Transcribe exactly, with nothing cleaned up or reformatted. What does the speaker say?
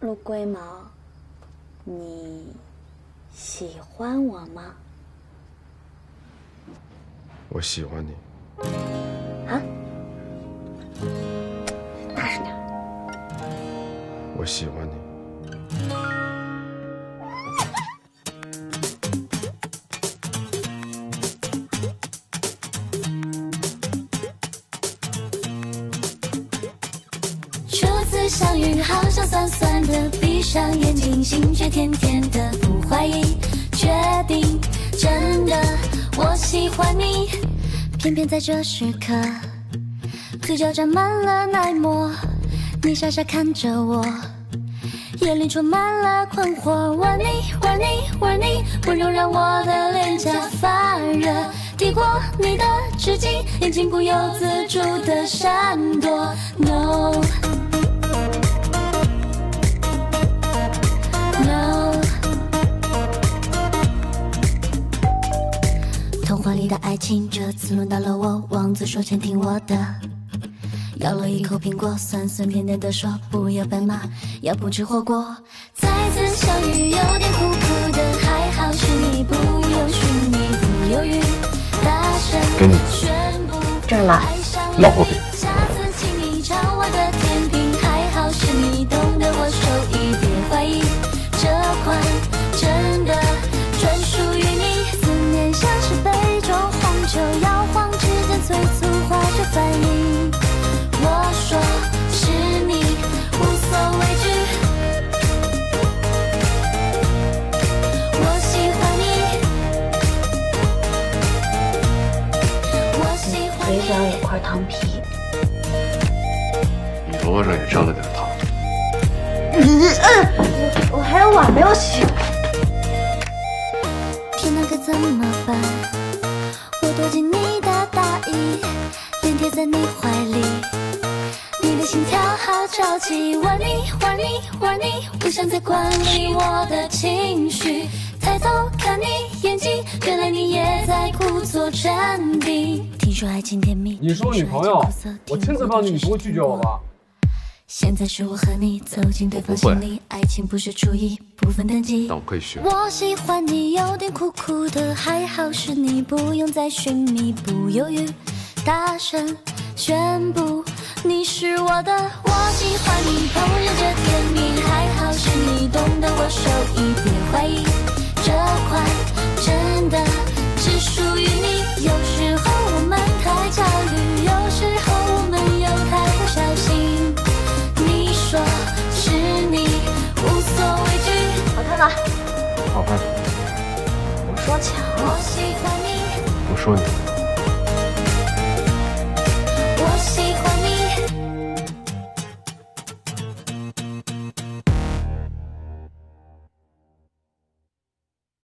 陆龟毛，你喜欢我吗？我喜欢你。啊！大声点！我喜欢你。 相遇好像酸酸的，闭上眼睛，心却甜甜的。不怀疑，确定，真的，我喜欢你。偏偏在这时刻，嘴角沾满了奶沫，你傻傻看着我，眼里充满了困惑。玩你，玩你，玩你，温柔让我的脸颊发热，抵过你的指尖，眼睛不由自主的闪躲。No。 华丽的爱情，这次轮到了我。王子说：“请听我的。”咬了一口苹果，酸酸甜甜的说：“不要白马，要不吃火锅。”再次相遇，有点苦苦的，还好是你不用寻觅，不犹豫，大声宣布。这是吗？老婆饼。下次请你尝我的甜品，还好是你懂得我手艺，别怀疑，这款真的专属于你。思念像是被。 就摇晃之间，催促化着反应。我说是你，无所畏惧。我喜欢你，我喜欢你。嘴角有块糖皮，你头发上也沾了点糖。我我还有碗没有洗。天哪，该怎么办？ 躲进你的大衣，脸贴在你怀里，你的心跳好着急。玩你，玩你，玩你，不想再管理我的情绪。抬头看你眼睛，原来你也在故作镇定。听说爱情甜蜜，你是我女朋友，我亲自帮你，你不会拒绝我吧？现在是我和你走进对方心里，爱情不是厨艺，不分等级。但我可以学。我喜欢你，有点苦苦的，还好是你，不用再寻觅，不犹豫，大声宣布你是我的。我喜欢你，烹饪着甜蜜，还好是你懂得我手艺，别怀疑，这款真的只属于你。有时候我们太焦虑，有时候我们又太过小心。 说是你无所畏惧，好看吧？好看。我说强了。我喜欢你。我说你。